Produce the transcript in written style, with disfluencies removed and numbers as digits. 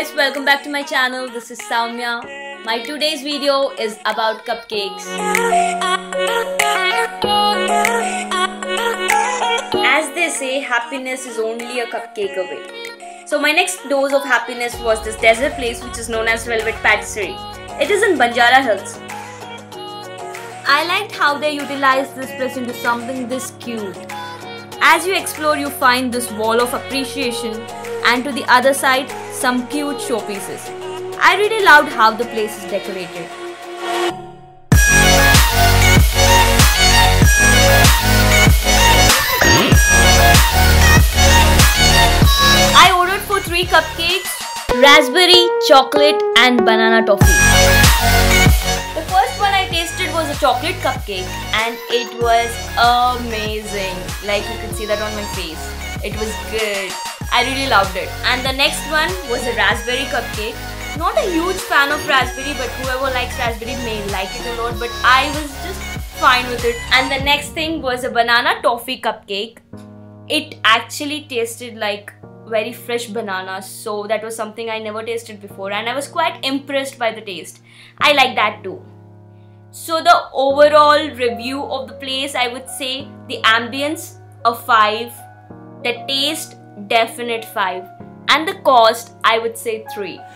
guys, welcome back to my channel. This is Saumya. My today's video is about cupcakes. As they say, happiness is only a cupcake away. So my next dose of happiness was this dessert place which is known as Velvet Patisserie. It is in Banjara Hills. I liked how they utilized this place into something this cute. As you explore, you find this wall of appreciation and to the other side, some cute showpieces. I really loved how the place is decorated. I ordered for 3 cupcakes, raspberry, chocolate and banana toffee. The first one I tasted was a chocolate cupcake and it was amazing. Like you can see that on my face. It was good. I really loved it. And the next one was a raspberry cupcake. Not a huge fan of raspberry, but whoever likes raspberry may like it a lot, but I was just fine with it. And the next thing was a banana toffee cupcake. It actually tasted like very fresh bananas, so that was something I never tasted before and I was quite impressed by the taste. I like that too. So the overall review of the place, I would say the ambience a 5, the taste definite 5 and the cost I would say 3.